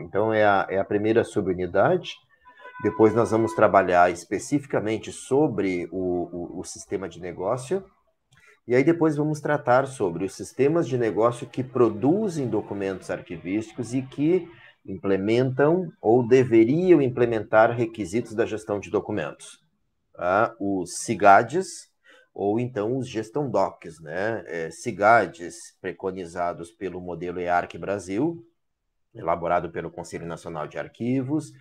Então, é a primeira subunidade. Depois nós vamos trabalhar especificamente sobre o sistema de negócio. E aí depois vamos tratar sobre os sistemas de negócio que produzem documentos arquivísticos e que implementam ou deveriam implementar requisitos da gestão de documentos. Tá? Os SIGADs, ou então os Gestão Docs, né? SIGADs preconizados pelo modelo EARC Brasil, elaborado pelo Conselho Nacional de Arquivos,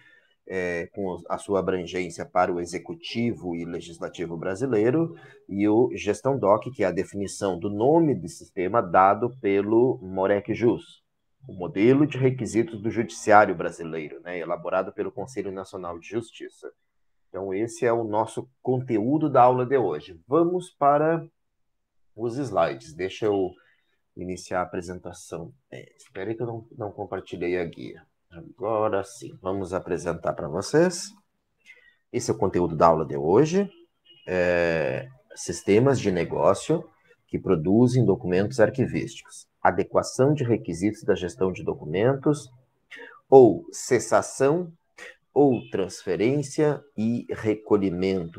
com a sua abrangência para o Executivo e Legislativo brasileiro, e o Gestão Doc, que é a definição do nome do sistema dado pelo MOREC JUS, o modelo de requisitos do Judiciário brasileiro, né, elaborado pelo Conselho Nacional de Justiça. Então, esse é o nosso conteúdo da aula de hoje. Vamos para os slides. Deixa eu iniciar a apresentação. Espera aí que eu não compartilhei a guia. Agora sim, vamos apresentar para vocês. Esse é o conteúdo da aula de hoje. Sistemas de negócio que produzem documentos arquivísticos. Adequação de requisitos da gestão de documentos, ou cessação, ou transferência e recolhimento,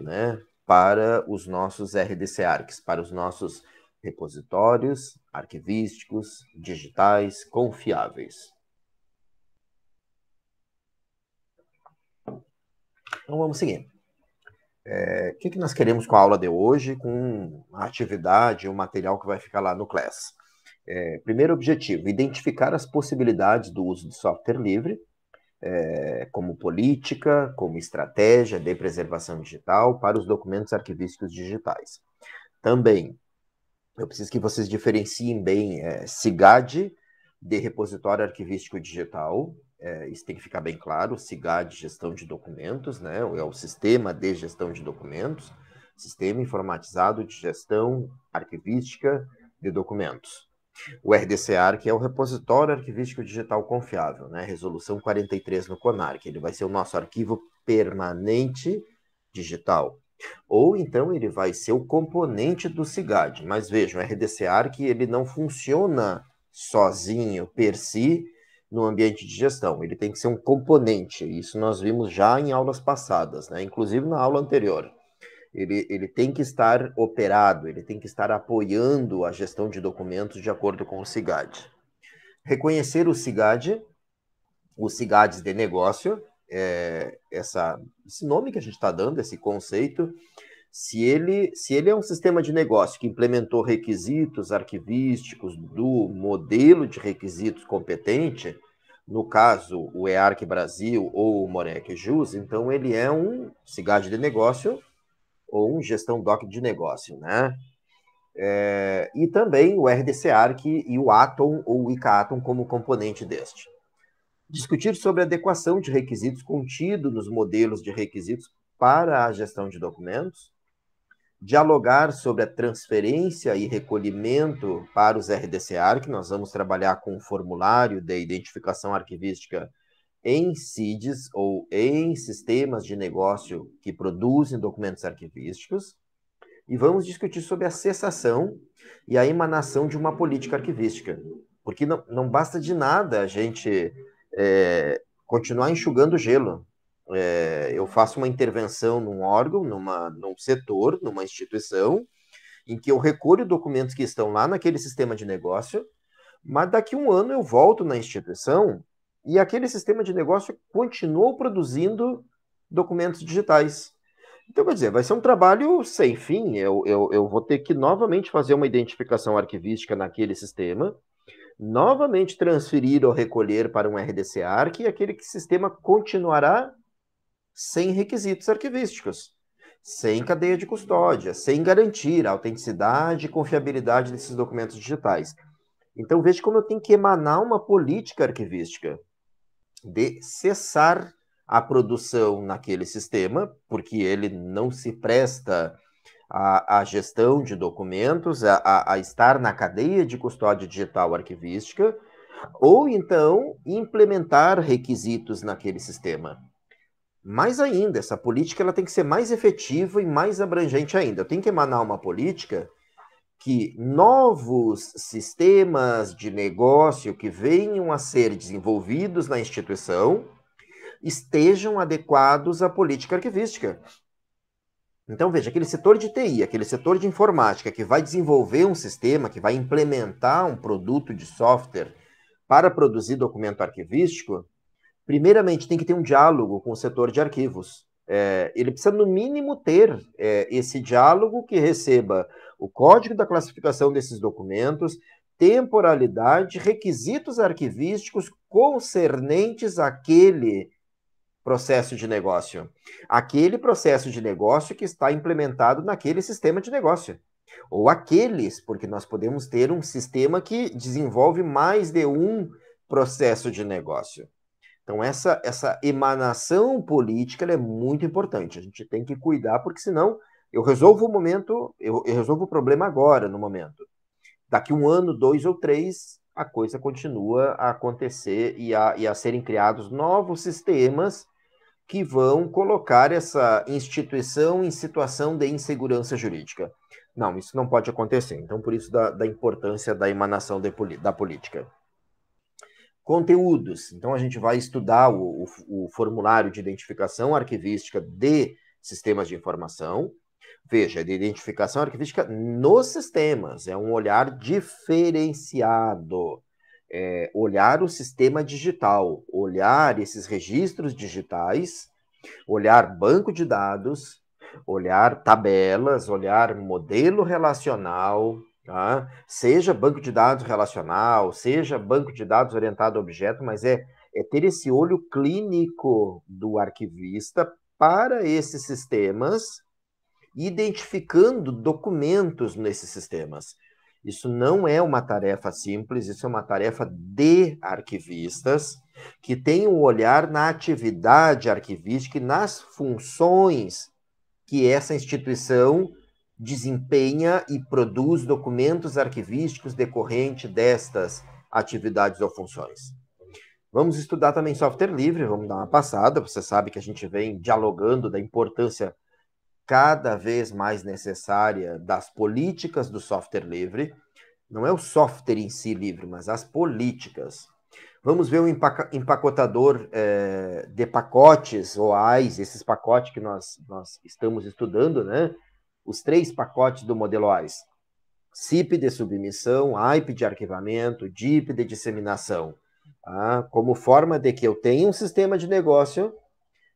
né, para os nossos RDC-ARCs, para os nossos repositórios arquivísticos, digitais, confiáveis. Então vamos seguir. O que nós queremos com a aula de hoje, com a atividade, o material que vai ficar lá no Class? Primeiro objetivo, identificar as possibilidades do uso de software livre, como política, como estratégia de preservação digital para os documentos arquivísticos digitais. Também, eu preciso que vocês diferenciem bem SIGAD de repositório arquivístico digital, isso tem que ficar bem claro, SIGAD, gestão de documentos, né? É o sistema de gestão de documentos, sistema informatizado de gestão arquivística de documentos. O RDC-ARC é o repositório arquivístico digital confiável, né? Resolução 43 no CONARC, ele vai ser o nosso arquivo permanente digital. Ou então ele vai ser o componente do SIGAD, mas vejam, o RDC-ARC ele não funciona sozinho, per si, no ambiente de gestão, ele tem que ser um componente, isso nós vimos já em aulas passadas, né? Inclusive na aula anterior. Ele tem que estar operado, ele tem que estar apoiando a gestão de documentos de acordo com o SIGAD. Reconhecer o SIGAD, os SIGADs de negócio, esse nome que a gente está dando, esse conceito, se ele é um sistema de negócio que implementou requisitos arquivísticos do modelo de requisitos competente, no caso o EARC Brasil ou o MOREC JUS, então ele é um SIGAD de negócio ou um Gestão Doc de negócio, né? E também o RDC-ARC e o Atom ou o ICA-Atom como componente deste. Discutir sobre adequação de requisitos contido nos modelos de requisitos para a gestão de documentos. Dialogar sobre a transferência e recolhimento para os RDC-ARC. Nós vamos trabalhar com o formulário de identificação arquivística em SIDs ou em sistemas de negócio que produzem documentos arquivísticos, e vamos discutir sobre a cessação e a emanação de uma política arquivística, porque não basta de nada a gente continuar enxugando gelo. Eu faço uma intervenção num órgão, num setor, numa instituição, em que eu recolho documentos que estão lá naquele sistema de negócio, mas daqui um ano eu volto na instituição e aquele sistema de negócio continuou produzindo documentos digitais. Então, quer dizer, vai ser um trabalho sem fim. Eu vou ter que novamente fazer uma identificação arquivística naquele sistema, novamente transferir ou recolher para um RDC-ARC, e aquele sistema continuará sem requisitos arquivísticos, sem cadeia de custódia, sem garantir a autenticidade e confiabilidade desses documentos digitais. Então, veja como eu tenho que emanar uma política arquivística de cessar a produção naquele sistema, porque ele não se presta à gestão de documentos, a estar na cadeia de custódia digital arquivística, ou então implementar requisitos naquele sistema. Mais ainda, essa política ela tem que ser mais efetiva e mais abrangente ainda. Eu tenho que emanar uma política que novos sistemas de negócio que venham a ser desenvolvidos na instituição estejam adequados à política arquivística. Então, veja, aquele setor de TI, aquele setor de informática que vai desenvolver um sistema, que vai implementar um produto de software para produzir documento arquivístico, primeiramente tem que ter um diálogo com o setor de arquivos. Ele precisa, no mínimo, ter esse diálogo que receba o código da classificação desses documentos, temporalidade, requisitos arquivísticos concernentes àquele processo de negócio. Aquele processo de negócio que está implementado naquele sistema de negócio. Ou aqueles, porque nós podemos ter um sistema que desenvolve mais de um processo de negócio. Então, essa emanação política ela é muito importante. A gente tem que cuidar, porque senão eu resolvo o momento, eu resolvo o problema agora, no momento. Daqui um ano, 2 ou 3, a coisa continua a acontecer e a serem criados novos sistemas que vão colocar essa instituição em situação de insegurança jurídica. Não, isso não pode acontecer. Então, por isso da importância da emanação da política. Conteúdos. Então, a gente vai estudar o formulário de identificação arquivística de sistemas de informação. Veja, de identificação arquivística nos sistemas. É um olhar diferenciado. Olhar o sistema digital, olhar esses registros digitais, olhar banco de dados, olhar tabelas, olhar modelo relacional, tá? Seja banco de dados relacional, seja banco de dados orientado a objeto, mas é ter esse olho clínico do arquivista para esses sistemas, identificando documentos nesses sistemas. Isso não é uma tarefa simples, isso é uma tarefa de arquivistas que tem um olhar na atividade arquivística e nas funções que essa instituição desempenha e produz documentos arquivísticos decorrente destas atividades ou funções. Vamos estudar também software livre, vamos dar uma passada, você sabe que a gente vem dialogando da importância cada vez mais necessária das políticas do software livre. Não é o software em si livre, mas as políticas. Vamos ver um empacotador de pacotes, ou OAIS, esses pacotes que nós estamos estudando, né? Os 3 pacotes do modelo OAIS. CIP de submissão, AIP de arquivamento, DIP de disseminação. Tá? Como forma de que eu tenho um sistema de negócio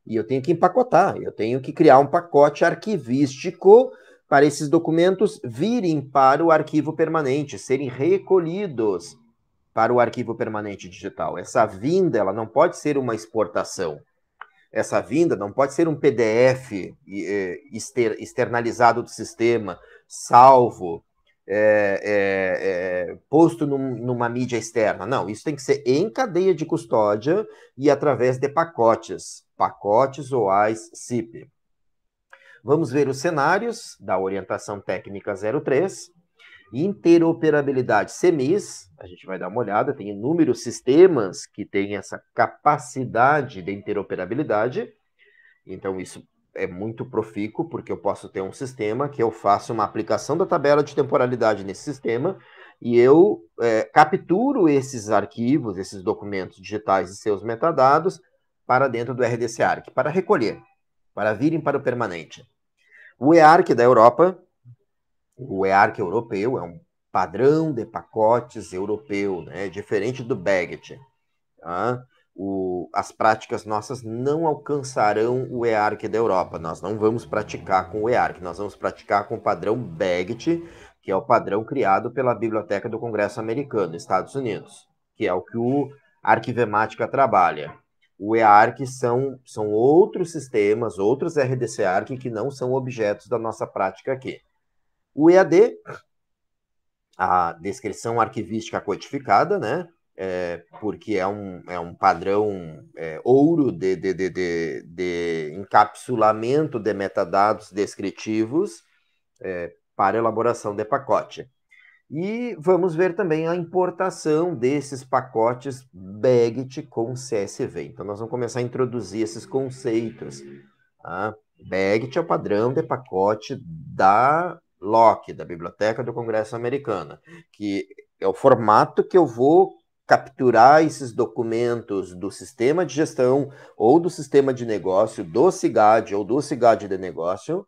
e eu tenho que empacotar, eu tenho que criar um pacote arquivístico para esses documentos virem para o arquivo permanente, serem recolhidos para o arquivo permanente digital. Essa vinda, ela não pode ser uma exportação. Essa vinda não pode ser um PDF externalizado do sistema, salvo, posto numa mídia externa. Não, isso tem que ser em cadeia de custódia e através de pacotes. Pacotes OAIS CIP. Vamos ver os cenários da orientação técnica 03. Interoperabilidade CEMIS, a gente vai dar uma olhada, tem inúmeros sistemas que têm essa capacidade de interoperabilidade. Então isso é muito profícuo, porque eu posso ter um sistema que eu faço uma aplicação da tabela de temporalidade nesse sistema e eu capturo esses arquivos, esses documentos digitais e seus metadados, para dentro do RDC-ARC, para recolher, para virem para o permanente. O EARC da Europa, o EARC europeu, é um padrão de pacotes europeu, né? Diferente do BEGT. Tá? As práticas nossas não alcançarão o EARC da Europa, nós não vamos praticar com o EARC, nós vamos praticar com o padrão BEGT, que é o padrão criado pela Biblioteca do Congresso Americano, Estados Unidos, que é o que o Arquivemática trabalha. O EARC são outros sistemas, outros RDC-ARC que não são objetos da nossa prática aqui. O EAD, a descrição arquivística codificada, né? Porque é um padrão ouro de encapsulamento de metadados descritivos para elaboração de pacote. E vamos ver também a importação desses pacotes BEGT com CSV. Então, nós vamos começar a introduzir esses conceitos. Tá? BEGT é o padrão de pacote da Locke, da Biblioteca do Congresso Americana, que é o formato que eu vou capturar esses documentos do sistema de gestão ou do sistema de negócio, do CIGAD ou do CIGAD de negócio,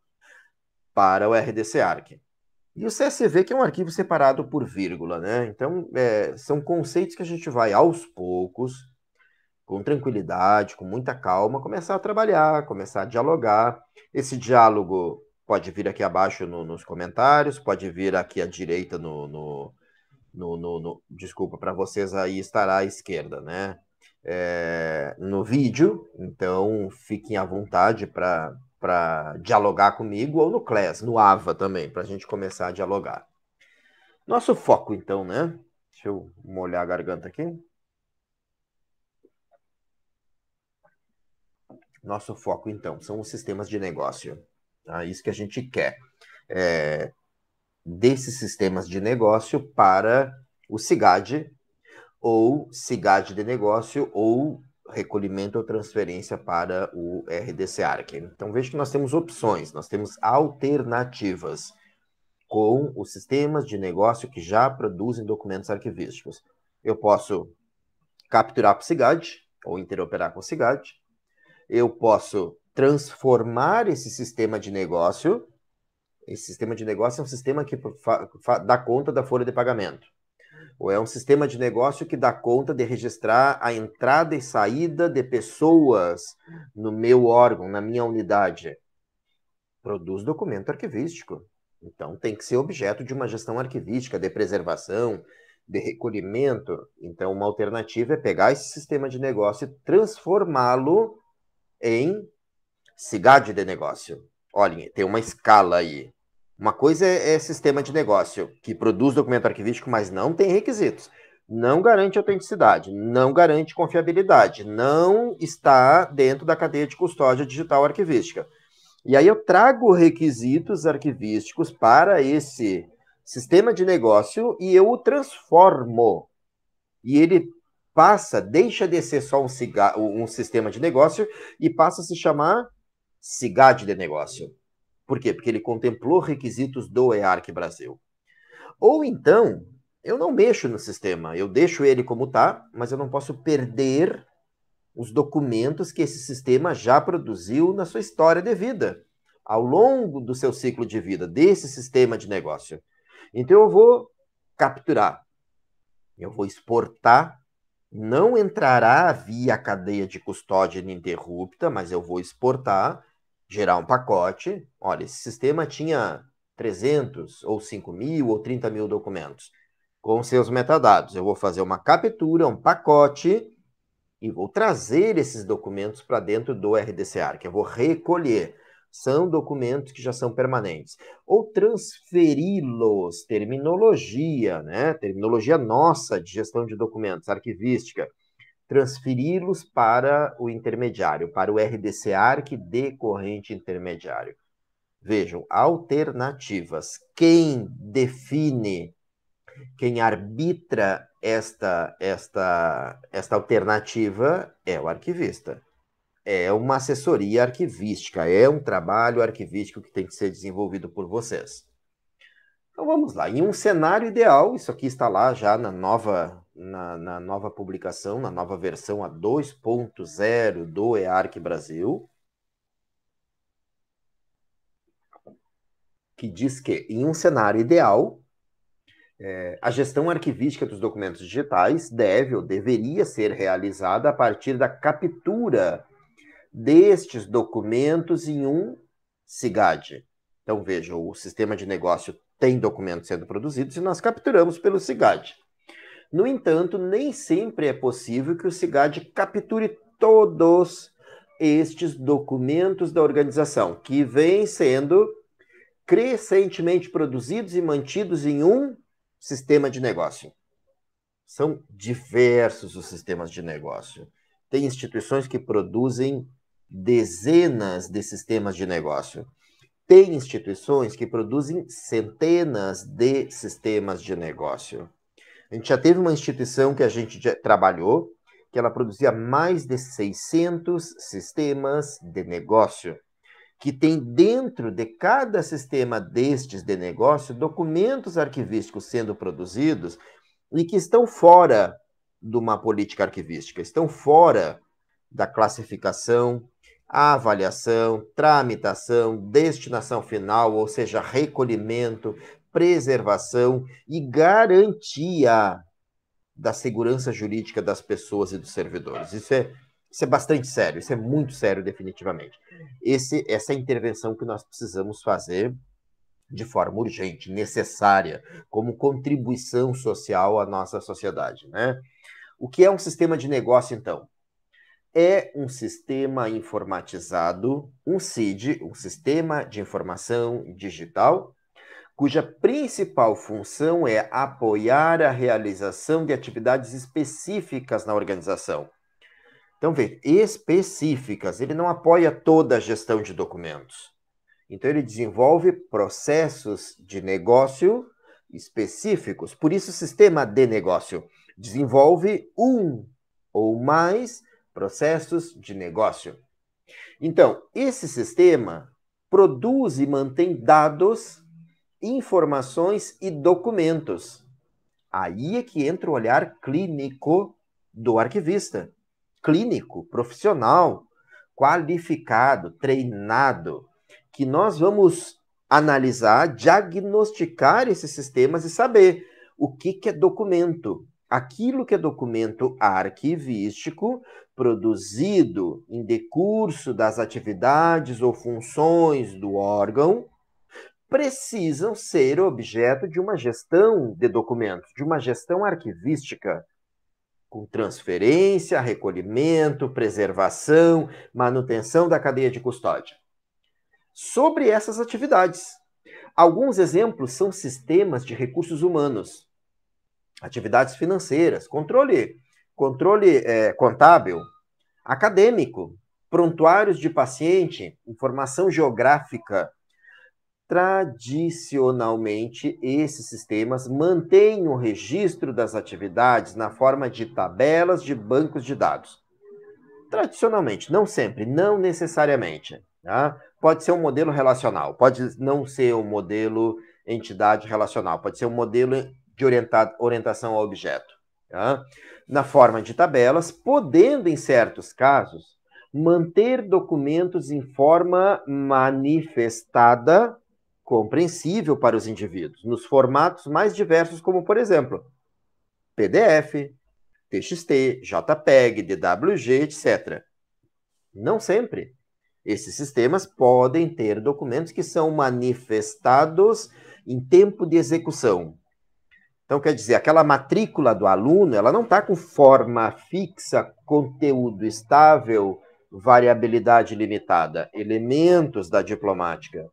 para o RDC-ARC. E o CSV, que é um arquivo separado por vírgula, né? Então, são conceitos que a gente vai, aos poucos, com tranquilidade, com muita calma, começar a trabalhar, começar a dialogar. Esse diálogo pode vir aqui abaixo nos comentários, pode vir aqui à direita desculpa, para vocês aí estará à esquerda, né? No vídeo, então fiquem à vontade para dialogar comigo, ou no CLES, no AVA também, para a gente começar a dialogar. Nosso foco, então, né? Deixa eu molhar a garganta aqui. Nosso foco, então, são os sistemas de negócio. Tá? Isso que a gente quer. Desses sistemas de negócio para o CIGAD, ou CIGAD de negócio, ou recolhimento ou transferência para o RDC-ARC. Então, veja que nós temos opções, nós temos alternativas com os sistemas de negócio que já produzem documentos arquivísticos. Eu posso capturar para o CIGAD, ou interoperar com o CIGAD. Eu posso transformar esse sistema de negócio. Esse sistema de negócio é um sistema que dá conta da folha de pagamento. Ou é um sistema de negócio que dá conta de registrar a entrada e saída de pessoas no meu órgão, na minha unidade. Produz documento arquivístico. Então, tem que ser objeto de uma gestão arquivística, de preservação, de recolhimento. Então, uma alternativa é pegar esse sistema de negócio e transformá-lo em CIGAD de negócio. Olhem, tem uma escala aí. Uma coisa é sistema de negócio, que produz documento arquivístico, mas não tem requisitos. Não garante autenticidade, não garante confiabilidade, não está dentro da cadeia de custódia digital arquivística. E aí eu trago requisitos arquivísticos para esse sistema de negócio e eu o transformo. E ele deixa de ser só um sistema de negócio e passa a se chamar CIGAD de negócio. Por quê? Porque ele contemplou requisitos do EARC Brasil. Ou então, eu não mexo no sistema, eu deixo ele como está, mas eu não posso perder os documentos que esse sistema já produziu na sua história de vida, ao longo do seu ciclo de vida, desse sistema de negócio. Então eu vou capturar, eu vou exportar, não entrará via cadeia de custódia ininterrupta, mas eu vou exportar, gerar um pacote. Olha, esse sistema tinha 300, ou 5 mil, ou 30 mil documentos com seus metadados. Eu vou fazer uma captura, um pacote, e vou trazer esses documentos para dentro do RDC-ARC. Eu vou recolher. São documentos que já são permanentes. Ou transferi-los, terminologia, né? Terminologia nossa de gestão de documentos, arquivística. Transferi-los para o intermediário, para o RDC-ARC de corrente intermediário. Vejam, alternativas. Quem define, quem arbitra esta alternativa é o arquivista. É uma assessoria arquivística, é um trabalho arquivístico que tem que ser desenvolvido por vocês. Então vamos lá, em um cenário ideal, isso aqui está lá já na nova publicação, na nova versão a 2.0 do EARC Brasil, que diz que, em um cenário ideal, a gestão arquivística dos documentos digitais deve ou deveria ser realizada a partir da captura destes documentos em um CIGAD. Então, veja, o sistema de negócio tem documentos sendo produzidos e nós capturamos pelo CIGAD. No entanto, nem sempre é possível que o CIGAD capture todos estes documentos da organização, que vêm sendo crescentemente produzidos e mantidos em um sistema de negócio. São diversos os sistemas de negócio. Tem instituições que produzem dezenas de sistemas de negócio. Tem instituições que produzem centenas de sistemas de negócio. A gente já teve uma instituição que a gente trabalhou, que ela produzia mais de 600 sistemas de negócio, que tem dentro de cada sistema destes de negócio documentos arquivísticos sendo produzidos e que estão fora de uma política arquivística, estão fora da classificação, avaliação, tramitação, destinação final, ou seja, recolhimento, preservação e garantia da segurança jurídica das pessoas e dos servidores. Isso é bastante sério, isso é muito sério, definitivamente. Essa é a intervenção que nós precisamos fazer de forma urgente, necessária, como contribuição social à nossa sociedade, né? O que é um sistema de negócio, então? É um sistema informatizado, um SID, um Sistema de Informação Digital, cuja principal função é apoiar a realização de atividades específicas na organização. Então, veja, específicas, ele não apoia toda a gestão de documentos. Então, ele desenvolve processos de negócio específicos. Por isso, o sistema de negócio desenvolve um ou mais processos de negócio. Então, esse sistema produz e mantém dados, informações e documentos. Aí é que entra o olhar clínico do arquivista. Clínico, profissional, qualificado, treinado, que nós vamos analisar, diagnosticar esses sistemas e saber o que é documento. Aquilo que é documento arquivístico, produzido em decurso das atividades ou funções do órgão, precisam ser objeto de uma gestão de documentos, de uma gestão arquivística, com transferência, recolhimento, preservação, manutenção da cadeia de custódia. Sobre essas atividades, alguns exemplos são sistemas de recursos humanos, atividades financeiras, controle contábil, acadêmico, prontuários de paciente, informação geográfica. Tradicionalmente, esses sistemas mantêm o registro das atividades na forma de tabelas de bancos de dados. Tradicionalmente, não sempre, não necessariamente. Tá? Pode ser um modelo relacional, pode não ser um modelo entidade relacional, pode ser um modelo de orientação ao objeto. Tá? Na forma de tabelas, podendo, em certos casos, manter documentos em forma manifestada, compreensível para os indivíduos, nos formatos mais diversos, como, por exemplo, PDF, TXT, JPEG, DWG, etc. Não sempre. Esses sistemas podem ter documentos que são manifestados em tempo de execução. Então, quer dizer, aquela matrícula do aluno, ela não está com forma fixa, conteúdo estável, variabilidade limitada, elementos da diplomática.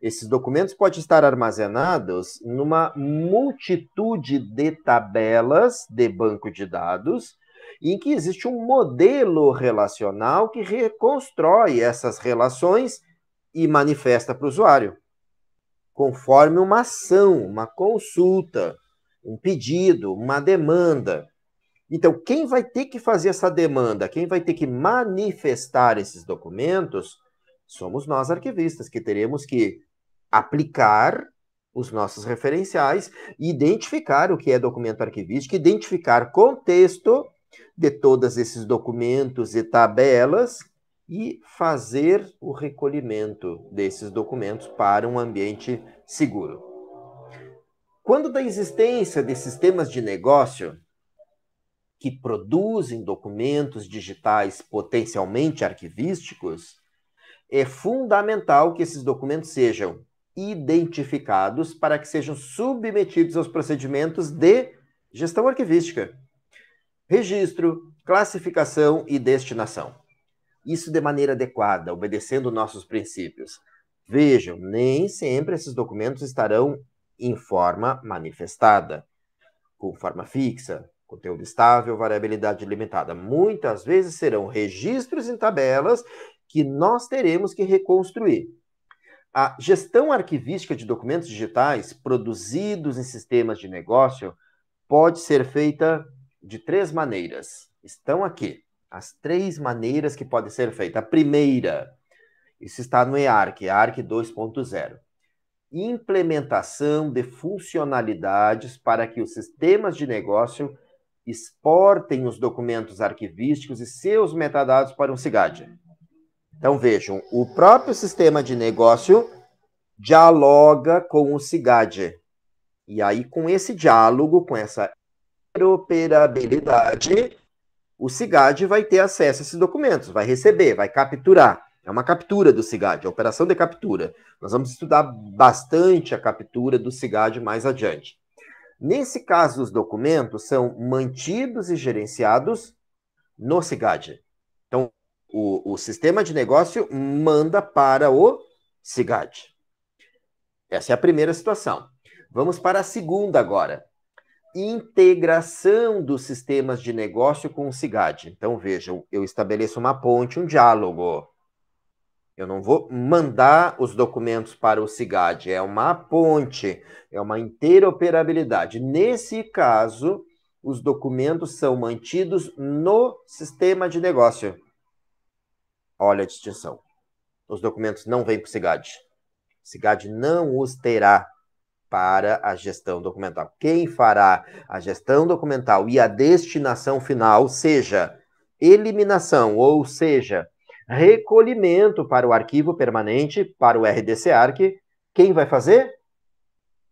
Esses documentos podem estar armazenados numa multitude de tabelas de banco de dados, em que existe um modelo relacional que reconstrói essas relações e manifesta para o usuário, conforme uma ação, uma consulta, um pedido, uma demanda. Então, quem vai ter que fazer essa demanda, quem vai ter que manifestar esses documentos, somos nós, arquivistas, que teremos que aplicar os nossos referenciais, identificar o que é documento arquivístico, identificar contexto de todos esses documentos e tabelas e fazer o recolhimento desses documentos para um ambiente seguro. Quando da existência de sistemas de negócio que produzem documentos digitais potencialmente arquivísticos, é fundamental que esses documentos sejam identificados para que sejam submetidos aos procedimentos de gestão arquivística. Registro, classificação e destinação. Isso de maneira adequada, obedecendo nossos princípios. Vejam, nem sempre esses documentos estarão em forma manifestada, com forma fixa, conteúdo estável, variabilidade limitada. Muitas vezes serão registros em tabelas que nós teremos que reconstruir. A gestão arquivística de documentos digitais produzidos em sistemas de negócio pode ser feita de três maneiras. Estão aqui as três maneiras que podem ser feitas. A primeira, Isso está no EARC, EARC 2.0. Implementação de funcionalidades para que os sistemas de negócio exportem os documentos arquivísticos e seus metadados para um SIGAD. Então, vejam, o próprio sistema de negócio dialoga com o SIGAD. E aí, com esse diálogo, com essa interoperabilidade, o SIGAD vai ter acesso a esses documentos, vai receber, vai capturar. É uma captura do SIGAD, é operação de captura. Nós vamos estudar bastante a captura do SIGAD mais adiante. Nesse caso, os documentos são mantidos e gerenciados no SIGAD. Então, o sistema de negócio manda para o SIGAD. Essa é a primeira situação. Vamos para a segunda agora. Integração dos sistemas de negócio com o SIGAD. Então, vejam, eu estabeleço uma ponte, um diálogo. Eu não vou mandar os documentos para o SIGAD, é uma ponte, é uma interoperabilidade. Nesse caso, os documentos são mantidos no sistema de negócio. Olha a distinção. Os documentos não vêm para o SIGAD. O SIGAD não os terá para a gestão documental. Quem fará a gestão documental e a destinação final, seja eliminação, ou seja, recolhimento para o arquivo permanente, para o RDC-ARC, quem vai fazer?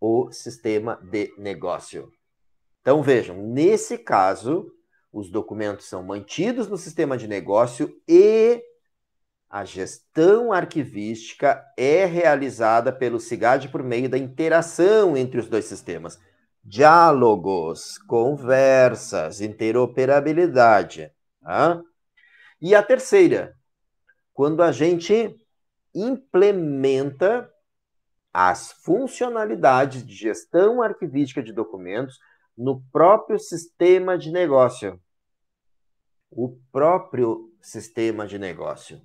O sistema de negócio. Então vejam, nesse caso, os documentos são mantidos no sistema de negócio e a gestão arquivística é realizada pelo SIGAD por meio da interação entre os dois sistemas. Diálogos, conversas, interoperabilidade. Tá? E a terceira, quando a gente implementa as funcionalidades de gestão arquivística de documentos no próprio sistema de negócio. O próprio sistema de negócio.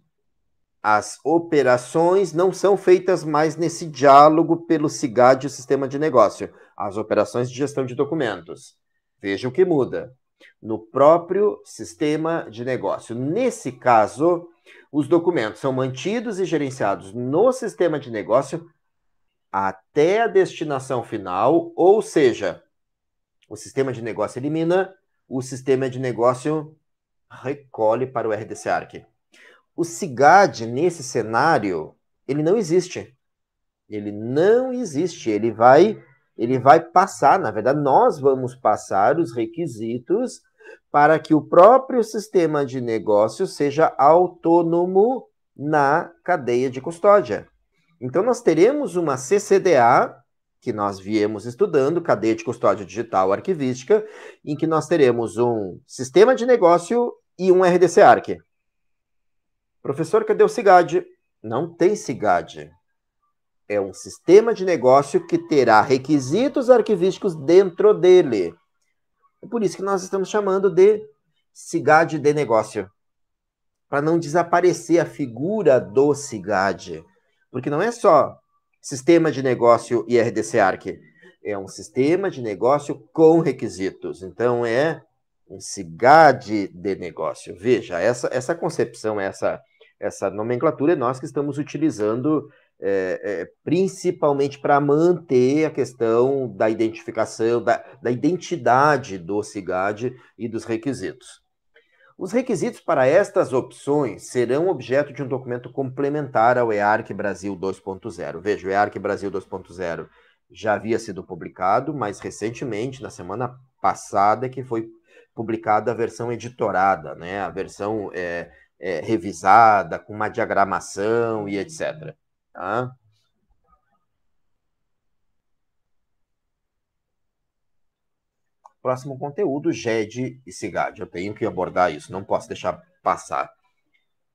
As operações não são feitas mais nesse diálogo pelo SIGAD e o sistema de negócio. As operações de gestão de documentos. Veja o que muda. No próprio sistema de negócio. Nesse caso, os documentos são mantidos e gerenciados no sistema de negócio até a destinação final, ou seja, o sistema de negócio elimina, o sistema de negócio recolhe para o RDC-ARC. O SIGAD, nesse cenário, ele não existe. Ele não existe. Ele vai passar, na verdade, nós vamos passar os requisitos para que o próprio sistema de negócio seja autônomo na cadeia de custódia. Então, nós teremos uma CCDA, que nós viemos estudando, cadeia de custódia digital arquivística, em que nós teremos um sistema de negócio e um RDC-ARC. Professor, cadê o SIGAD? Não tem SIGAD. É um sistema de negócio que terá requisitos arquivísticos dentro dele. É por isso que nós estamos chamando de SIGAD de negócio. Para não desaparecer a figura do SIGAD. Porque não é só sistema de negócio e RDC-ARC. É um sistema de negócio com requisitos. Então é um SIGAD de negócio. Veja, essa concepção, essa nomenclatura é nós que estamos utilizando principalmente para manter a questão da identificação, da identidade do SIGAD e dos requisitos. Os requisitos para estas opções serão objeto de um documento complementar ao EARC Brasil 2.0. Veja, o EARC Brasil 2.0 já havia sido publicado, mas recentemente, na semana passada, que foi publicada a versão editorada, né? A versão revisada, com uma diagramação e etc. Tá? Próximo conteúdo, GED e SIGAD. Eu tenho que abordar isso, não posso deixar passar.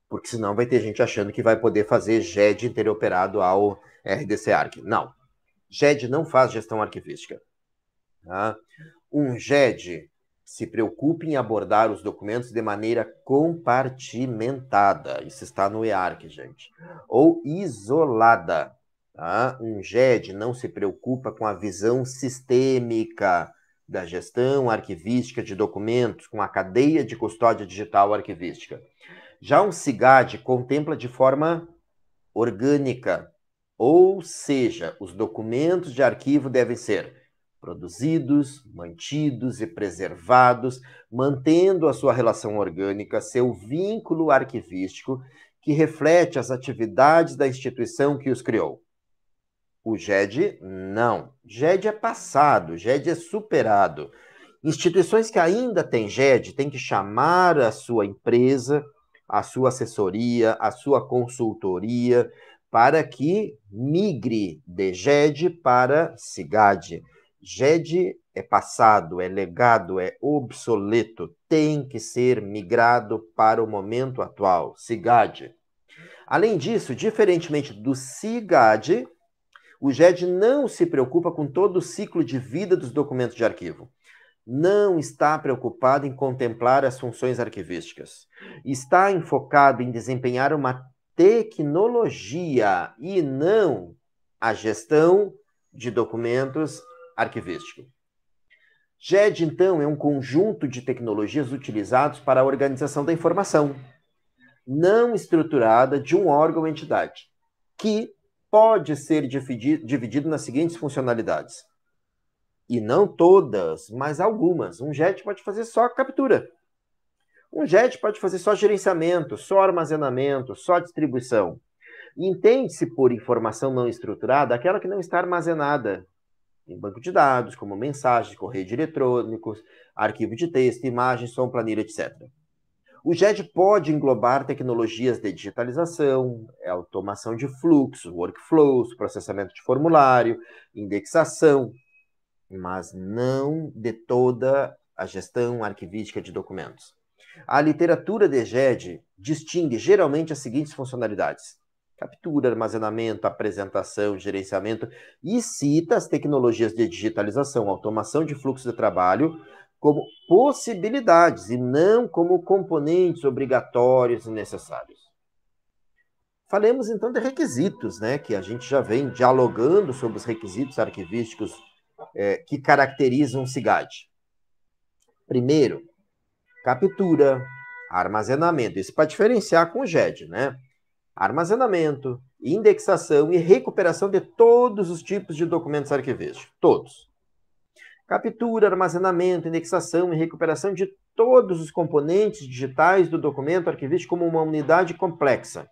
Porque senão vai ter gente achando que vai poder fazer GED interoperado ao RDC-ARC. Não. GED não faz gestão arquivística. Tá? Um GED se preocupe em abordar os documentos de maneira compartimentada. Isso está no EARC, gente. Ou isolada. Tá? Um GED não se preocupa com a visão sistêmica da gestão arquivística de documentos, com a cadeia de custódia digital arquivística. Já um SIGAD contempla de forma orgânica, ou seja, os documentos de arquivo devem ser produzidos, mantidos e preservados, mantendo a sua relação orgânica, seu vínculo arquivístico, que reflete as atividades da instituição que os criou. O GED não. GED é passado, GED é superado. Instituições que ainda têm GED têm que chamar a sua empresa, a sua assessoria, a sua consultoria, para que migre de GED para SIGAD. GED é passado, é legado, é obsoleto, tem que ser migrado para o momento atual, SIGAD. Além disso, diferentemente do SIGAD, o GED não se preocupa com todo o ciclo de vida dos documentos de arquivo. Não está preocupado em contemplar as funções arquivísticas. Está enfocado em desempenhar uma tecnologia e não a gestão de documentos arquivístico. GED, então, é um conjunto de tecnologias utilizados para a organização da informação, não estruturada de um órgão ou entidade, que pode ser dividido nas seguintes funcionalidades. E não todas, mas algumas. Um GED pode fazer só captura. Um GED pode fazer só gerenciamento, só armazenamento, só distribuição. Entende-se por informação não estruturada aquela que não está armazenada em banco de dados, como mensagens, correios eletrônicos, arquivo de texto, imagem, som, planilha, etc. O GED pode englobar tecnologias de digitalização, automação de fluxo, workflows, processamento de formulário, indexação, mas não de toda a gestão arquivística de documentos. A literatura de GED distingue geralmente as seguintes funcionalidades: captura, armazenamento, apresentação, gerenciamento, e cita as tecnologias de digitalização, automação de fluxo de trabalho como possibilidades e não como componentes obrigatórios e necessários. Falemos então de requisitos, né, que a gente já vem dialogando sobre os requisitos arquivísticos que caracterizam o SIGAD. Primeiro, captura, armazenamento. Isso para diferenciar com o GED, né? Armazenamento, indexação e recuperação de todos os tipos de documentos arquivísticos. Todos. Captura, armazenamento, indexação e recuperação de todos os componentes digitais do documento arquivístico como uma unidade complexa.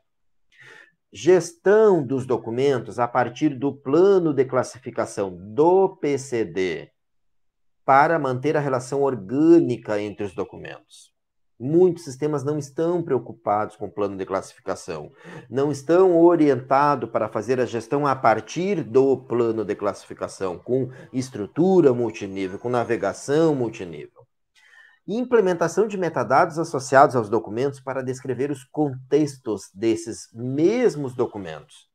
Gestão dos documentos a partir do plano de classificação do PCD para manter a relação orgânica entre os documentos. Muitos sistemas não estão preocupados com o plano de classificação, não estão orientados para fazer a gestão a partir do plano de classificação, com estrutura multinível, com navegação multinível. Implementação de metadados associados aos documentos para descrever os contextos desses mesmos documentos.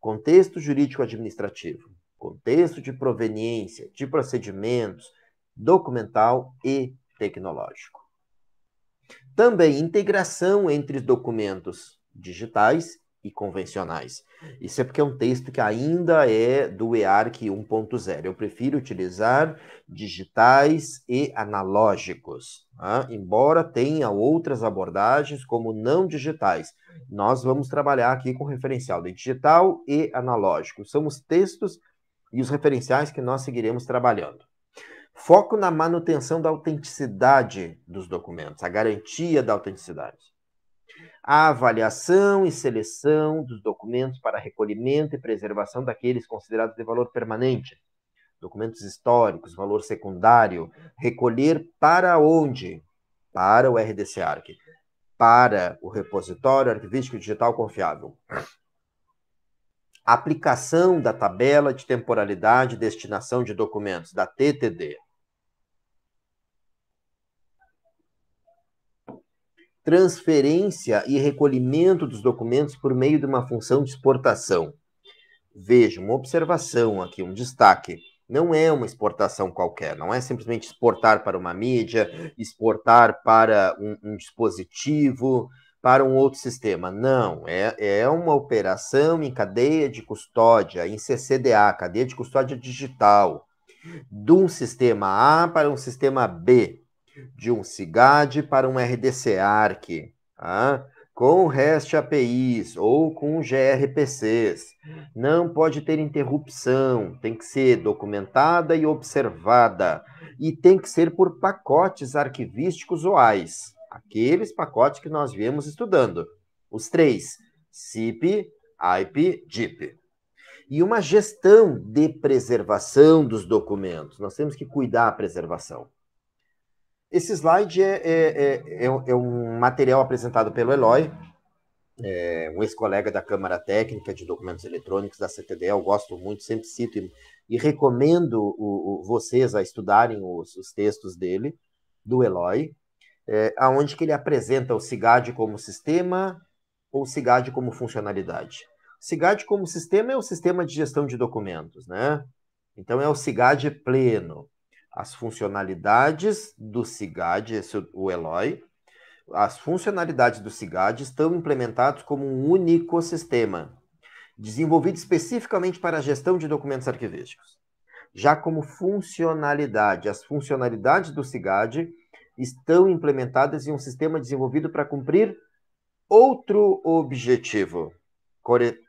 Contexto jurídico-administrativo, contexto de proveniência, de procedimentos, documental e tecnológico. Também integração entre documentos digitais e convencionais. Isso é porque é um texto que ainda é do EARC 1.0. Eu prefiro utilizar digitais e analógicos, tá? Embora tenha outras abordagens como não digitais. Nós vamos trabalhar aqui com referencial de digital e analógico. São os textos e os referenciais que nós seguiremos trabalhando. Foco na manutenção da autenticidade dos documentos, a garantia da autenticidade. A avaliação e seleção dos documentos para recolhimento e preservação daqueles considerados de valor permanente. Documentos históricos, valor secundário. Recolher para onde? Para o RDC-ARC, para o repositório arquivístico digital confiável. Aplicação da tabela de temporalidade e destinação de documentos, da TTD. Transferência e recolhimento dos documentos por meio de uma função de exportação. Veja, uma observação aqui, um destaque. Não é uma exportação qualquer, não é simplesmente exportar para uma mídia, exportar para um dispositivo, para um outro sistema. Não, é uma operação em cadeia de custódia, em CCDA, cadeia de custódia digital, de um sistema A para um sistema B, de um SIGAD para um RDC-ARC, tá? com REST APIs ou com gRPCs. Não pode ter interrupção, tem que ser documentada e observada. E tem que ser por pacotes arquivísticos OAIs, aqueles pacotes que nós viemos estudando. Os três, SIP, IP, DIP. E uma gestão de preservação dos documentos. Nós temos que cuidar da preservação. Esse slide é um material apresentado pelo Eloy, um ex-colega da Câmara Técnica de Documentos Eletrônicos da CTDE. Eu gosto muito, sempre cito e recomendo vocês a estudarem os textos dele, do Eloy, onde que ele apresenta o SIGAD como sistema ou o SIGAD como funcionalidade. SIGAD como sistema é o sistema de gestão de documentos, né? Então é o SIGAD pleno. As funcionalidades do SIGAD, esse é o Eloy, as funcionalidades do SIGAD estão implementadas como um único sistema, desenvolvido especificamente para a gestão de documentos arquivísticos. Já como funcionalidade, as funcionalidades do SIGAD estão implementadas em um sistema desenvolvido para cumprir outro objetivo,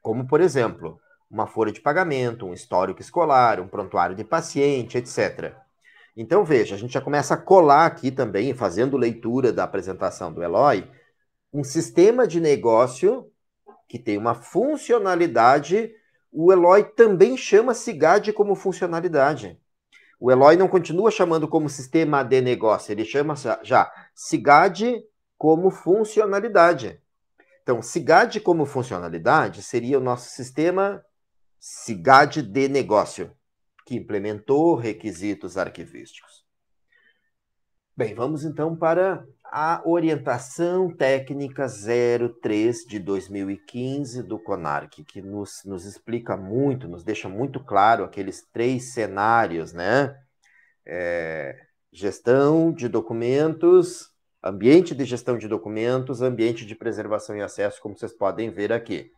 como, por exemplo, uma folha de pagamento, um histórico escolar, um prontuário de paciente, etc. Então, veja, a gente já começa a colar aqui também, fazendo leitura da apresentação do Eloy, um sistema de negócio que tem uma funcionalidade, o Eloy também chama SIGAD como funcionalidade. O Eloy não continua chamando como sistema de negócio, ele chama já SIGAD como funcionalidade. Então, SIGAD como funcionalidade seria o nosso sistema SIGAD de negócio, que implementou requisitos arquivísticos. Bem, vamos então para a orientação técnica 03 de 2015 do CONARC, que nos explica muito, nos deixa muito claro aqueles três cenários, né? Gestão de documentos, ambiente de gestão de documentos, ambiente de preservação e acesso, como vocês podem ver aqui.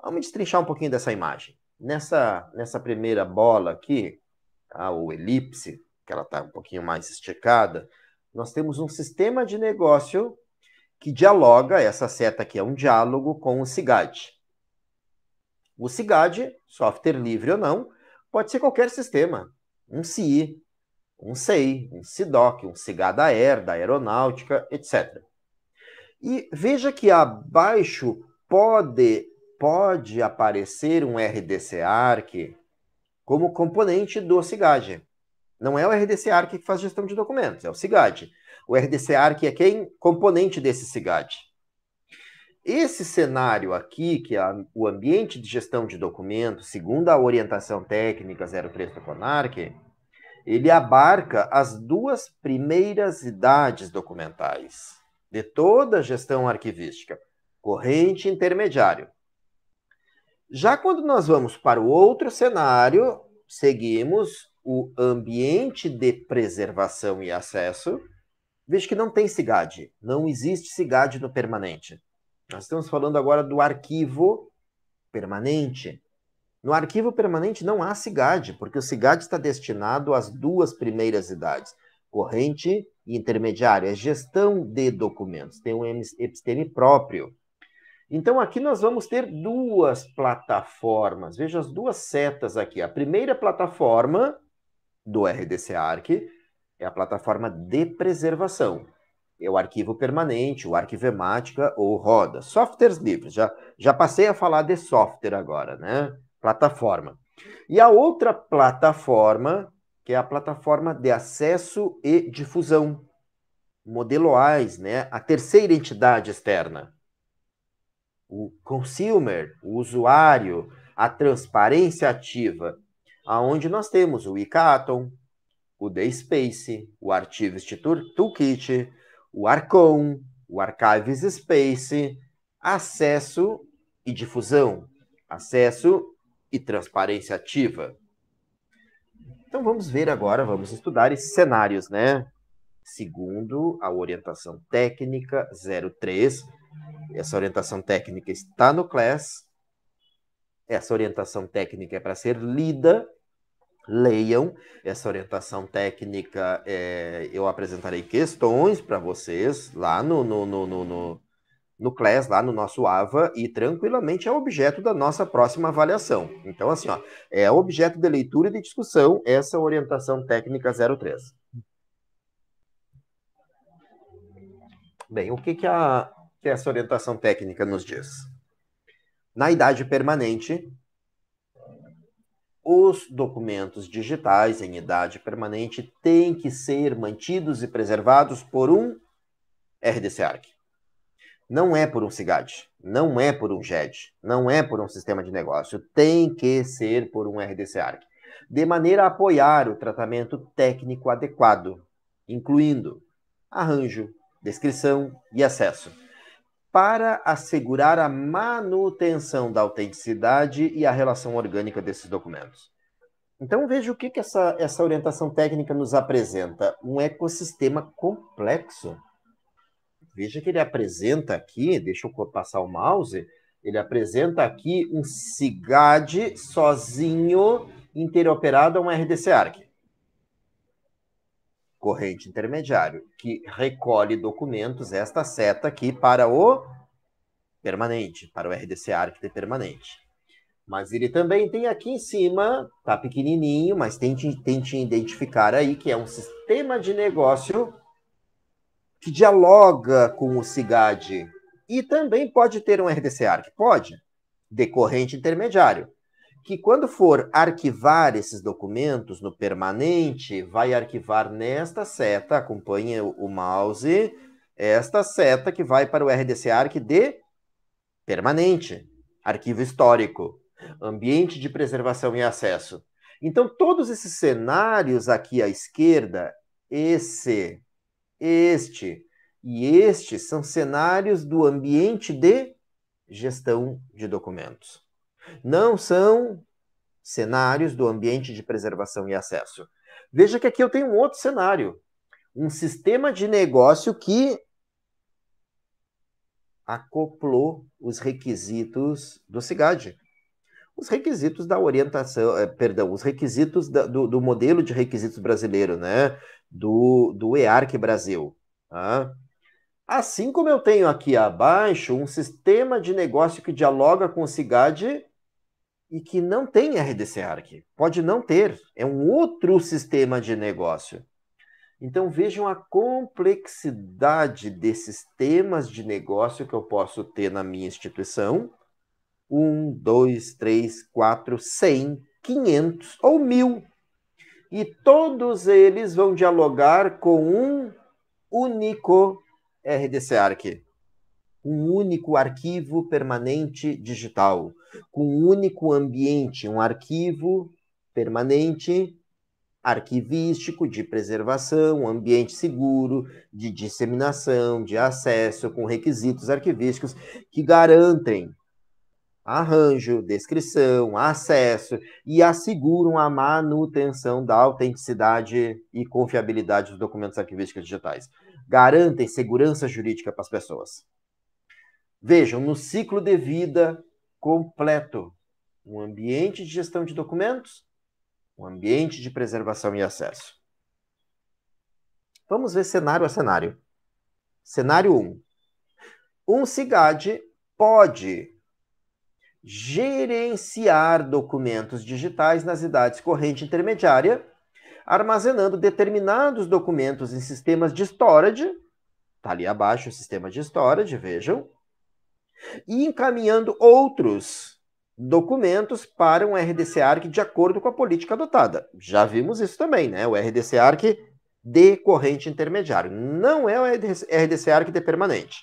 Vamos destrinchar um pouquinho dessa imagem. Nessa primeira bola aqui, ou elipse, que ela está um pouquinho mais esticada, nós temos um sistema de negócio que dialoga, essa seta aqui é um diálogo com o SIGAD. O SIGAD, software livre ou não, pode ser qualquer sistema. Um CI, um CEI, um SIDOC, um SIGAD-AER, da aeronáutica, etc. E veja que abaixo pode aparecer um RDC-ARC como componente do SIGAD. Não é o RDC-ARC que faz gestão de documentos, é o SIGAD. O RDC-ARC é quem? Componente desse SIGAD. Esse cenário aqui, que é o ambiente de gestão de documentos, segundo a orientação técnica 03 do CONARC, ele abarca as duas primeiras idades documentais de toda a gestão arquivística, corrente e intermediário. Já quando nós vamos para o outro cenário, seguimos o ambiente de preservação e acesso. Veja que não tem SIGAD, não existe SIGAD no permanente. Nós estamos falando agora do arquivo permanente. No arquivo permanente não há SIGAD, porque o SIGAD está destinado às duas primeiras idades, corrente e intermediário, é gestão de documentos, tem um episteme próprio. Então, aqui nós vamos ter duas plataformas. Veja as duas setas aqui. A primeira plataforma do RDC-ARC é a plataforma de preservação. É o arquivo permanente, o arquivemática ou roda. Softwares livres. Já passei a falar de software agora, né? Plataforma. E a outra plataforma, que é a plataforma de acesso e difusão. Modelo AIS, né? A terceira entidade externa. O consumer, o usuário, a transparência ativa, aonde nós temos o ICATON, o DaySpace, o Archivist Toolkit, o ARCON, o Archives Space, acesso e difusão, acesso e transparência ativa. Então vamos ver agora, vamos estudar esses cenários, né? Segundo a orientação técnica 03, essa orientação técnica está no CLASS. Essa orientação técnica é para ser lida. Leiam. Essa orientação técnica, eu apresentarei questões para vocês lá no Class, lá no nosso AVA, e tranquilamente é objeto da nossa próxima avaliação. Então, assim, ó, é objeto de leitura e de discussão essa orientação técnica 03. Bem, o que essa orientação técnica nos diz? Na idade permanente, os documentos digitais em idade permanente têm que ser mantidos e preservados por um RDC-ARC. Não é por um SIGAD, não é por um GED, não é por um sistema de negócio, tem que ser por um RDC-ARC, de maneira a apoiar o tratamento técnico adequado, incluindo arranjo, descrição e acesso, para assegurar a manutenção da autenticidade e a relação orgânica desses documentos. Então veja o que essa orientação técnica nos apresenta, um ecossistema complexo. Veja que ele apresenta aqui, deixa eu passar o mouse, ele apresenta aqui um SIGAD sozinho interoperado a um RDC-ARC. Corrente intermediário, que recolhe documentos, esta seta aqui, para o permanente, para o RDC-ARC de permanente. Mas ele também tem aqui em cima, tá pequenininho, mas tente identificar aí que é um sistema de negócio que dialoga com o SIGAD e também pode ter um RDC-ARC, pode, decorrente intermediário, que quando for arquivar esses documentos no permanente, vai arquivar nesta seta, acompanha o mouse, esta seta que vai para o RDC-ARC de permanente, arquivo histórico, ambiente de preservação e acesso. Então, todos esses cenários aqui à esquerda, este e este são cenários do ambiente de gestão de documentos. Não são cenários do ambiente de preservação e acesso. Veja que aqui eu tenho um outro cenário. Um sistema de negócio que acoplou os requisitos do SIGAD. Os requisitos da orientação, perdão, os requisitos do modelo de requisitos brasileiro, né? Do EARC Brasil. Tá? Assim como eu tenho aqui abaixo um sistema de negócio que dialoga com o SIGAD e que não tem RDC-ARC. Pode não ter, é um outro sistema de negócio. Então vejam a complexidade desses sistemas de negócio que eu posso ter na minha instituição. 1, 2, 3, 4, 100, 500 ou 1000. E todos eles vão dialogar com um único RDC-ARC. Um único arquivo permanente digital. Com um único ambiente, um arquivo permanente arquivístico de preservação, ambiente seguro, de disseminação, de acesso, com requisitos arquivísticos que garantem arranjo, descrição, acesso e asseguram a manutenção da autenticidade e confiabilidade dos documentos arquivísticos digitais. Garantem segurança jurídica para as pessoas. Vejam, no ciclo de vida completo, um ambiente de gestão de documentos, um ambiente de preservação e acesso. Vamos ver cenário a cenário. Cenário 1. Um SIGAD pode gerenciar documentos digitais nas idades corrente intermediária, armazenando determinados documentos em sistemas de storage, tá ali abaixo o sistema de storage, vejam, e encaminhando outros documentos para um RDC-ARC de acordo com a política adotada. Já vimos isso também, né? O RDC-ARC de corrente intermediária, não é o RDC-ARC de permanente.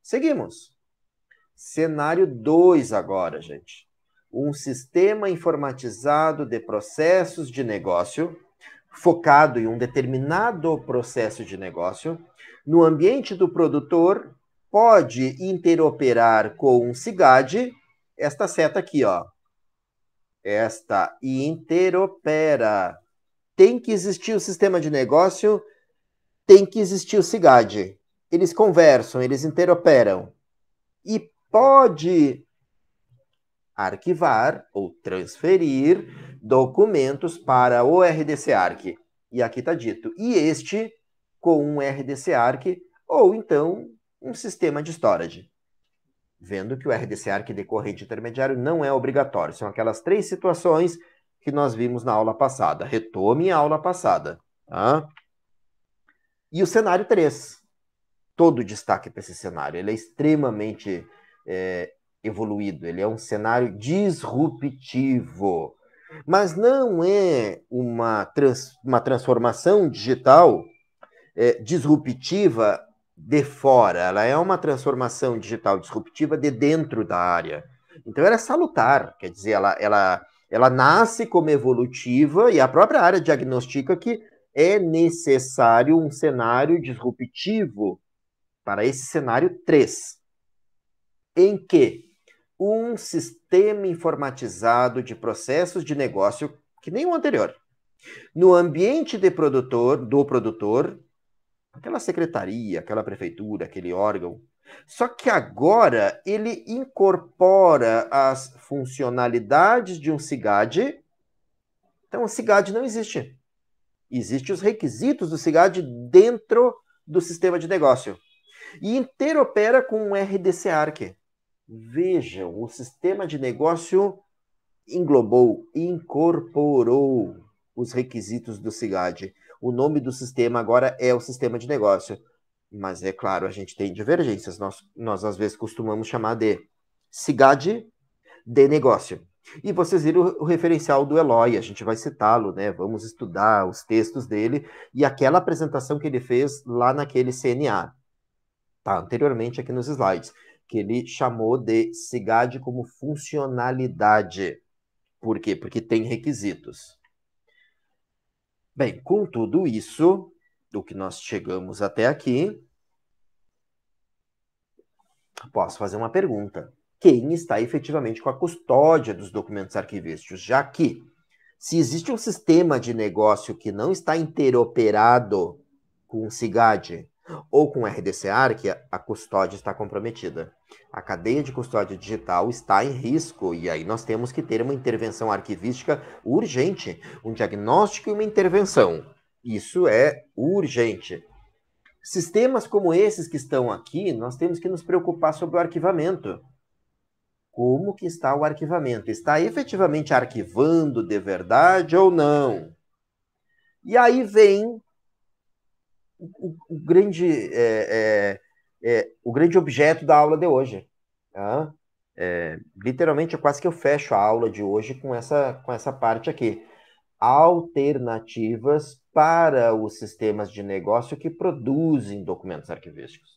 Seguimos. Cenário 2 agora, gente. Um sistema informatizado de processos de negócio, focado em um determinado processo de negócio, no ambiente do produtor, pode interoperar com um SIGAD, esta seta aqui, ó. Esta interopera. Tem que existir o sistema de negócio, tem que existir o SIGAD. Eles conversam, eles interoperam. E pode arquivar ou transferir documentos para o RDC-ARC. E aqui está dito, e este com um RDC-ARC ou então um sistema de storage. vendo que o RDCar que decorre de intermediário não é obrigatório. São aquelas três situações que nós vimos na aula passada. Retome a aula passada. Tá? E o cenário 3. Todo destaque para esse cenário. Ele é extremamente evoluído. Ele é um cenário disruptivo. Mas não é uma transformação digital disruptiva de fora. Ela é uma transformação digital disruptiva de dentro da área. Então, ela é salutar. Quer dizer, ela nasce como evolutiva e a própria área diagnostica que é necessário um cenário disruptivo para esse cenário 3. Em que um sistema informatizado de processos de negócio, que nem o anterior, no ambiente do produtor, aquela secretaria, aquela prefeitura, aquele órgão, só que agora ele incorpora as funcionalidades de um CIGAD. Então o CIGAD não existe. Existem os requisitos do CIGAD dentro do sistema de negócio. E interopera com o RDCarc. Vejam, o sistema de negócio englobou, incorporou os requisitos do CIGAD. O nome do sistema agora é o sistema de negócio. Mas, é claro, a gente tem divergências. Nós às vezes, costumamos chamar de CIGAD de negócio. E vocês viram o referencial do Eloy, a gente vai citá-lo, né? Vamos estudar os textos dele e aquela apresentação que ele fez lá naquele CNA. Tá, anteriormente aqui nos slides, que ele chamou de CIGAD como funcionalidade. Por quê? Porque tem requisitos. Bem, com tudo isso, do que nós chegamos até aqui, posso fazer uma pergunta. Quem está efetivamente com a custódia dos documentos arquivísticos? Já que, se existe um sistema de negócio que não está interoperado com o CIGAD ou com o RDCarc, a custódia está comprometida. A cadeia de custódia digital está em risco, e aí nós temos que ter uma intervenção arquivística urgente, um diagnóstico e uma intervenção. Isso é urgente. Sistemas como esses que estão aqui, nós temos que nos preocupar sobre o arquivamento. Como que está o arquivamento? Está efetivamente arquivando de verdade ou não? E aí vem o grande objeto da aula de hoje. Tá? Literalmente, quase que eu fecho a aula de hoje com essa parte aqui. Alternativas para os sistemas de negócio que produzem documentos arquivísticos.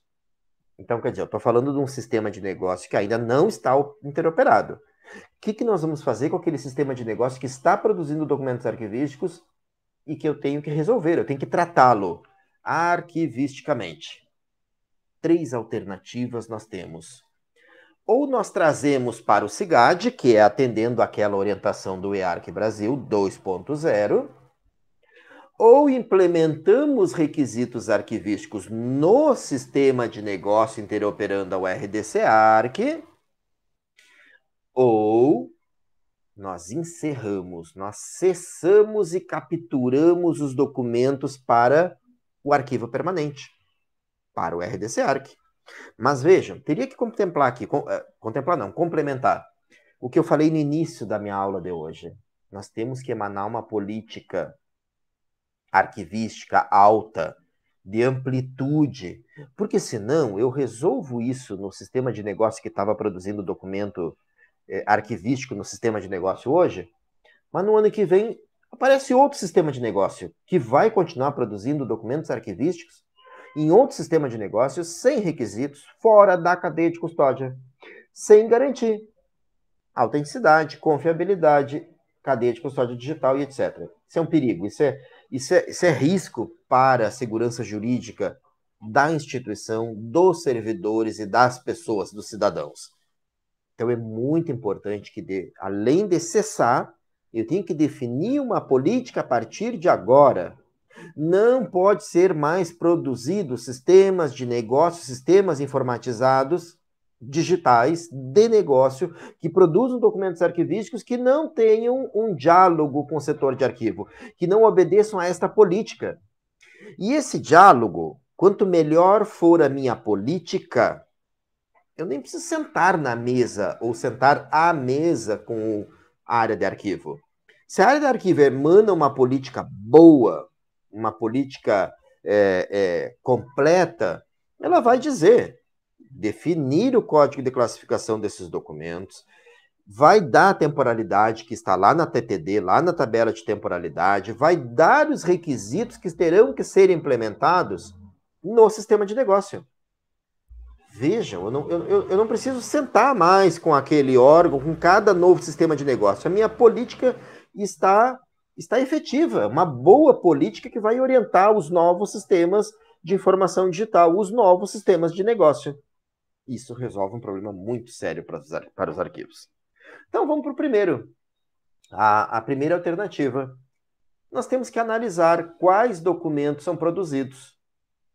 Então, quer dizer, eu estou falando de um sistema de negócio que ainda não está interoperado. O que nós vamos fazer com aquele sistema de negócio que está produzindo documentos arquivísticos e que eu tenho que resolver, eu tenho que tratá-lo arquivisticamente? Três alternativas nós temos. Ou nós trazemos para o CIGAD, que é atendendo aquela orientação do EARC Brasil 2.0, ou implementamos requisitos arquivísticos no sistema de negócio interoperando ao RDCarc, ou nós encerramos, nós cessamos e capturamos os documentos para o arquivo permanente, para o RDCarc. Mas vejam, teria que contemplar aqui, complementar, o que eu falei no início da minha aula de hoje. Nós temos que emanar uma política arquivística alta, de amplitude, porque senão eu resolvo isso no sistema de negócio que estava produzindo documento arquivístico no sistema de negócio hoje, mas no ano que vem aparece outro sistema de negócio que vai continuar produzindo documentos arquivísticos em outro sistema de negócio sem requisitos, fora da cadeia de custódia, sem garantir autenticidade, confiabilidade, cadeia de custódia digital e etc. Isso é um perigo, isso é risco para a segurança jurídica da instituição, dos servidores e das pessoas, dos cidadãos. Então é muito importante que, além de cessar, eu tenho que definir uma política a partir de agora. Não pode ser mais produzidos sistemas de negócio, sistemas informatizados, digitais, de negócio, que produzam documentos arquivísticos que não tenham um diálogo com o setor de arquivo, que não obedeçam a esta política. E esse diálogo, quanto melhor for a minha política, eu nem preciso sentar na mesa ou sentar à mesa com a área de arquivo. Se a área de arquivo emana uma política boa, uma política completa, ela vai dizer, definir o código de classificação desses documentos, vai dar a temporalidade que está lá na TTD, lá na tabela de temporalidade, vai dar os requisitos que terão que ser implementados no sistema de negócio. Vejam, eu não preciso sentar mais com aquele órgão, com cada novo sistema de negócio. A minha política está efetiva, uma boa política que vai orientar os novos sistemas de informação digital, os novos sistemas de negócio. Isso resolve um problema muito sério para os arquivos. Então vamos para o primeiro. A primeira alternativa. Nós temos que analisar quais documentos são produzidos.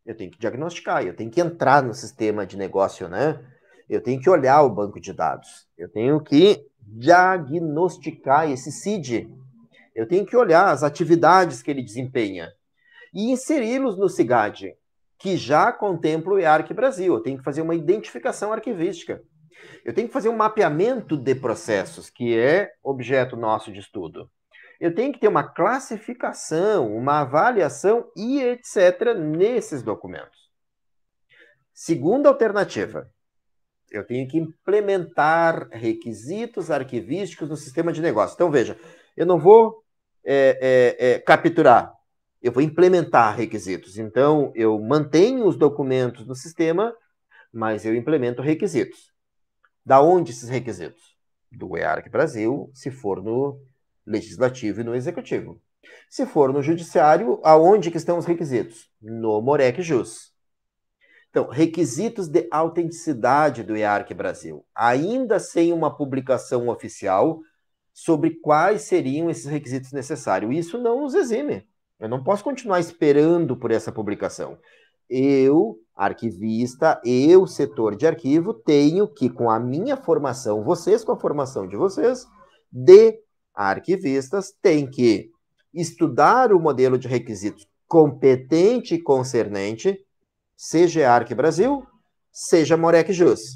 Eu tenho que diagnosticar, eu tenho que entrar no sistema de negócio, né? Eu tenho que olhar o banco de dados. Eu tenho que diagnosticar esse CID. Eu tenho que olhar as atividades que ele desempenha e inseri-los no SIGAD, que já contempla o EARC Brasil. Eu tenho que fazer uma identificação arquivística. Eu tenho que fazer um mapeamento de processos, que é objeto nosso de estudo. Eu tenho que ter uma classificação, uma avaliação e etc. nesses documentos. Segunda alternativa, eu tenho que implementar requisitos arquivísticos no sistema de negócio. Então, veja, eu não vou capturar, eu vou implementar requisitos. Então, eu mantenho os documentos no sistema, mas eu implemento requisitos. Da onde esses requisitos? Do EARC Brasil, se for no legislativo e no executivo. Se for no judiciário, aonde que estão os requisitos? No MOREC JUS. Então, requisitos de autenticidade do EARC Brasil, ainda sem uma publicação oficial sobre quais seriam esses requisitos necessários. Isso não nos exime. Eu não posso continuar esperando por essa publicação. Eu, arquivista, eu, setor de arquivo, tenho que, com a minha formação, vocês, com a formação de vocês, de arquivistas, têm que estudar o modelo de requisitos competente e concernente, seja EARC Brasil, seja MOREC JUS.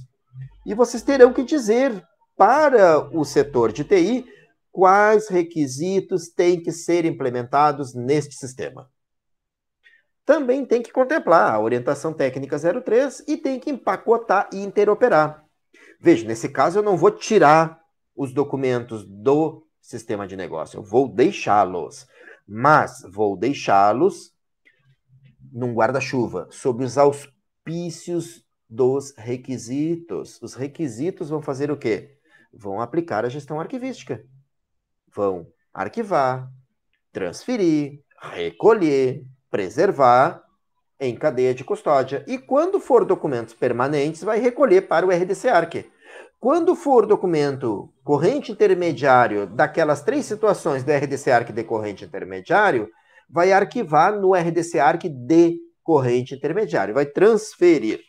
E vocês terão que dizer para o setor de TI quais requisitos têm que ser implementados neste sistema. Também tem que contemplar a orientação técnica 03 e tem que empacotar e interoperar. Veja, nesse caso eu não vou tirar os documentos do sistema de negócio. Eu vou deixá-los, mas vou deixá-los num guarda-chuva, sob os auspícios dos requisitos. Os requisitos vão fazer o quê? Vão aplicar a gestão arquivística. Vão arquivar, transferir, recolher, preservar em cadeia de custódia. E quando for documentos permanentes, vai recolher para o RDC-ARC. Quando for documento corrente intermediário daquelas três situações do RDC-ARC de corrente intermediário, vai arquivar no RDC-ARC de corrente intermediário, vai transferir.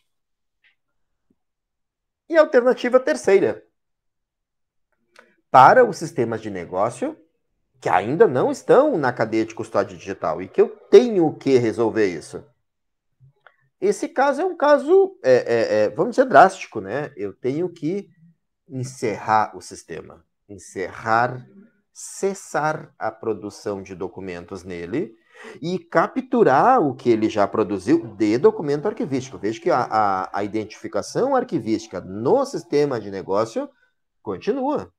E a alternativa terceira, para os sistemas de negócio que ainda não estão na cadeia de custódia digital e que eu tenho que resolver isso. Esse caso é um caso, vamos dizer, drástico, né? Eu tenho que encerrar o sistema, cessar a produção de documentos nele e capturar o que ele já produziu de documento arquivístico. Veja que a identificação arquivística no sistema de negócio continua.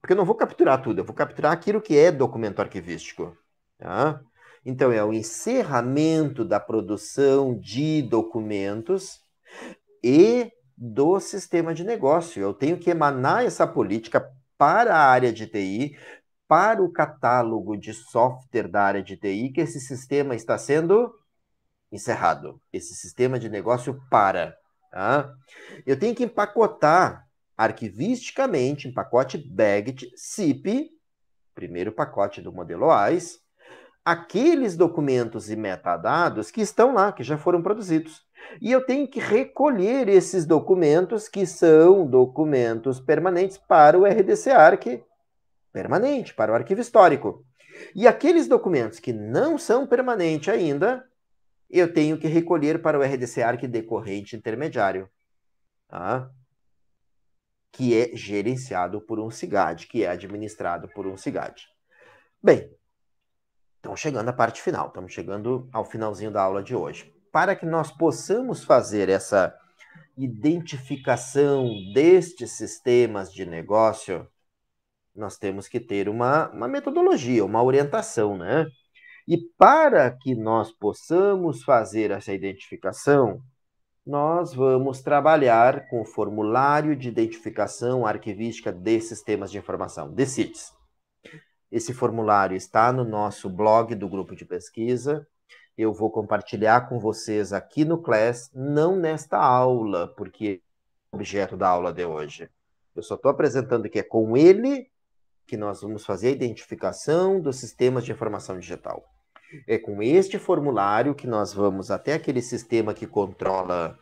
Porque eu não vou capturar tudo, eu vou capturar aquilo que é documento arquivístico. Tá? Então, é o encerramento da produção de documentos e do sistema de negócio. Eu tenho que emanar essa política para a área de TI, para o catálogo de software da área de TI, que esse sistema está sendo encerrado. Esse sistema de negócio para. Tá? Eu tenho que empacotar arquivisticamente, em pacote BAGT, CIP, primeiro pacote do modelo OAIS, aqueles documentos e metadados que estão lá, que já foram produzidos. E eu tenho que recolher esses documentos, que são documentos permanentes, para o RDC-ARC permanente, para o arquivo histórico. E aqueles documentos que não são permanentes ainda, eu tenho que recolher para o RDC-ARC decorrente intermediário. Tá? que é gerenciado por um SIGAD, que é administrado por um SIGAD. Bem, estamos chegando à parte final, estamos chegando ao finalzinho da aula de hoje. Para que nós possamos fazer essa identificação destes sistemas de negócio, nós temos que ter uma metodologia, uma orientação, né? E para que nós possamos fazer essa identificação, nós vamos trabalhar com o formulário de identificação arquivística de sistemas de informação, de SIDS. Esse formulário está no nosso blog do grupo de pesquisa. Eu vou compartilhar com vocês aqui no Class, não nesta aula, porque é o objeto da aula de hoje. Eu só estou apresentando que é com ele que nós vamos fazer a identificação dos sistemas de informação digital. É com este formulário que nós vamos até aquele sistema que controla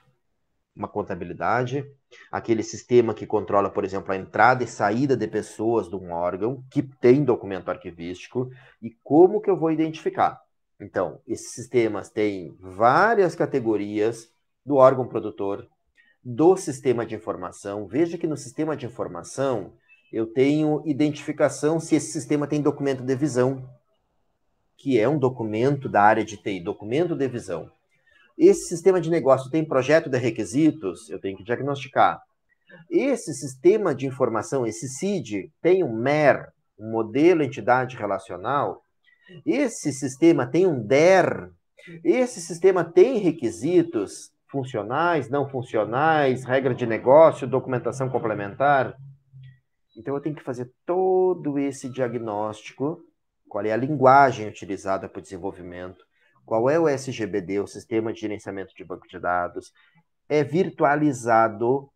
uma contabilidade, aquele sistema que controla, por exemplo, a entrada e saída de pessoas de um órgão que tem documento arquivístico, e como que eu vou identificar? Então, esses sistemas têm várias categorias do órgão produtor, do sistema de informação. Veja que no sistema de informação eu tenho identificação se esse sistema tem documento de visão, que é um documento da área de TI, documento de visão. Esse sistema de negócio tem projeto de requisitos, eu tenho que diagnosticar. Esse sistema de informação, esse SID, tem um MER, um modelo entidade relacional. Esse sistema tem um DER. Esse sistema tem requisitos funcionais, não funcionais, regra de negócio, documentação complementar. Então eu tenho que fazer todo esse diagnóstico. Qual é a linguagem utilizada para o desenvolvimento? Qual é o SGBD, o Sistema de Gerenciamento de Banco de Dados? É virtualizado,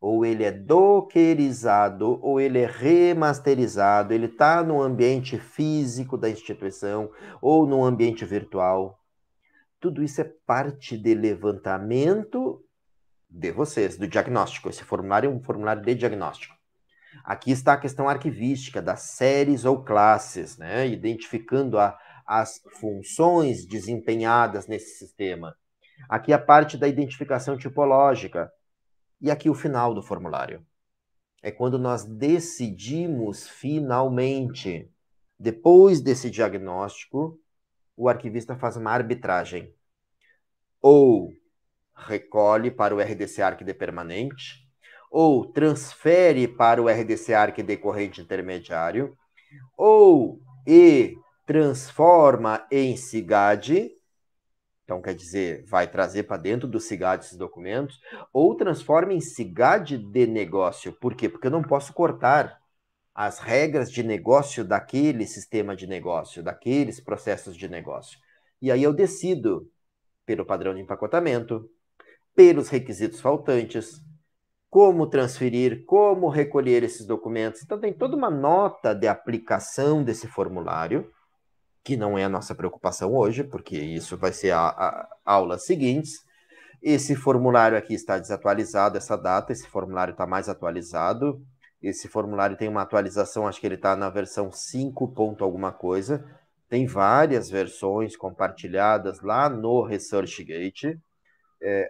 ou ele é dockerizado, ou ele é remasterizado, ele está no ambiente físico da instituição, ou no ambiente virtual. Tudo isso é parte de levantamento de vocês, do diagnóstico. Esse formulário é um formulário de diagnóstico. Aqui está a questão arquivística das séries ou classes, né? Identificando as funções desempenhadas nesse sistema. Aqui a parte da identificação tipológica. E aqui o final do formulário. É quando nós decidimos finalmente. Depois desse diagnóstico, o arquivista faz uma arbitragem. Ou recolhe para o RDC ARC de permanente, ou transfere para o RDC ARC de corrente intermediário, ou e transforma em SIGAD, então quer dizer, vai trazer para dentro do SIGAD esses documentos, ou transforma em SIGAD de negócio. Por quê? Porque eu não posso cortar as regras de negócio daquele sistema de negócio, daqueles processos de negócio. E aí eu decido pelo padrão de empacotamento, pelos requisitos faltantes, como transferir, como recolher esses documentos. Então, tem toda uma nota de aplicação desse formulário, que não é a nossa preocupação hoje, porque isso vai ser a aula seguinte. Esse formulário aqui está desatualizado, essa data, esse formulário está mais atualizado. Esse formulário tem uma atualização, acho que ele está na versão 5 ponto alguma coisa. Tem várias versões compartilhadas lá no ResearchGate.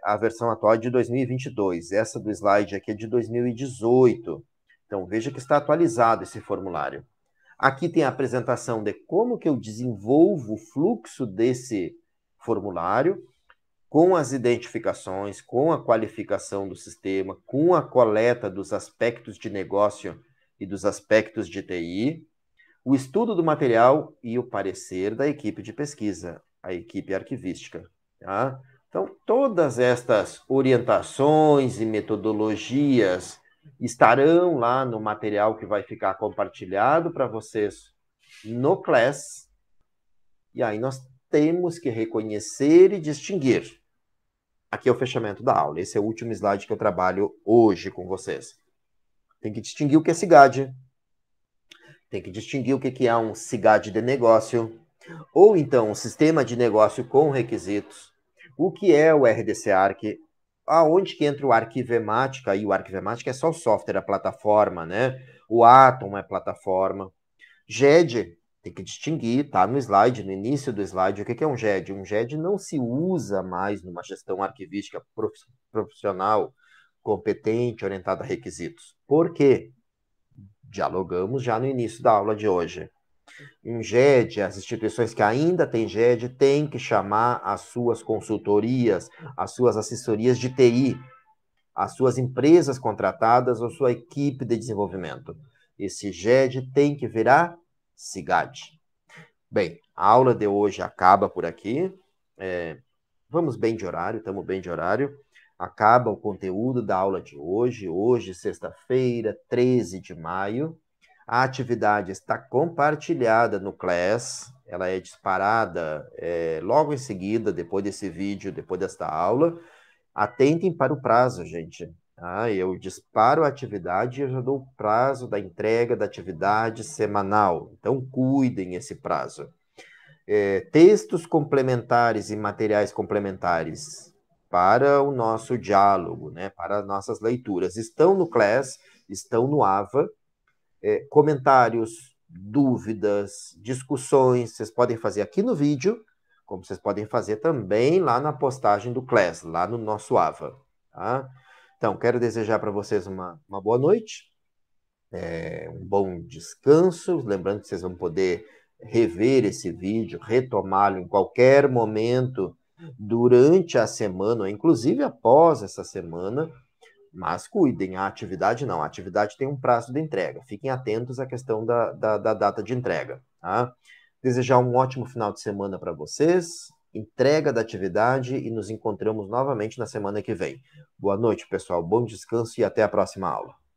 A versão atual é de 2022, essa do slide aqui é de 2018. Então, veja que está atualizado esse formulário. Aqui tem a apresentação de como que eu desenvolvo o fluxo desse formulário, com as identificações, com a qualificação do sistema, com a coleta dos aspectos de negócio e dos aspectos de TI, o estudo do material e o parecer da equipe de pesquisa, a equipe arquivística, tá? Então, todas estas orientações e metodologias estarão lá no material que vai ficar compartilhado para vocês no Class. E aí nós temos que reconhecer e distinguir. Aqui é o fechamento da aula. Esse é o último slide que eu trabalho hoje com vocês. Tem que distinguir o que é SIGAD. Tem que distinguir o que é um SIGAD de negócio. Ou então, um sistema de negócio com requisitos. O que é o RDC ARC? Aonde que entra o Arquivemática? E o Arquivemática é só o software, a plataforma, né? O Atom é plataforma. GED, tem que distinguir, tá no slide, no início do slide, o que é um GED? Um GED não se usa mais numa gestão arquivística profissional competente, orientado a requisitos. Por quê? Dialogamos já no início da aula de hoje. Em GED, as instituições que ainda têm GED têm que chamar as suas consultorias, as suas assessorias de TI, as suas empresas contratadas ou sua equipe de desenvolvimento. Esse GED tem que virar SIGAD. Bem, a aula de hoje acaba por aqui. Vamos bem de horário, estamos bem de horário. Acaba o conteúdo da aula de hoje. Hoje, sexta-feira, 13 de maio. A atividade está compartilhada no Class, ela é disparada logo em seguida, depois desse vídeo, depois desta aula. Atentem para o prazo, gente. Ah, eu disparo a atividade e eu já dou o prazo da entrega da atividade semanal. Então, cuidem esse prazo. Textos complementares e materiais complementares para o nosso diálogo, né, para as nossas leituras. Estão no Class, estão no AVA. Comentários, dúvidas, discussões, vocês podem fazer aqui no vídeo, como vocês podem fazer também lá na postagem do Class, lá no nosso AVA. Tá? Então, quero desejar para vocês uma boa noite, um bom descanso, lembrando que vocês vão poder rever esse vídeo, retomá-lo em qualquer momento durante a semana, ou inclusive após essa semana. Mas cuidem, a atividade não. A atividade tem um prazo de entrega. Fiquem atentos à questão da data de entrega. Tá? Desejar um ótimo final de semana para vocês. Entrega da atividade e nos encontramos novamente na semana que vem. Boa noite, pessoal. Bom descanso e até a próxima aula.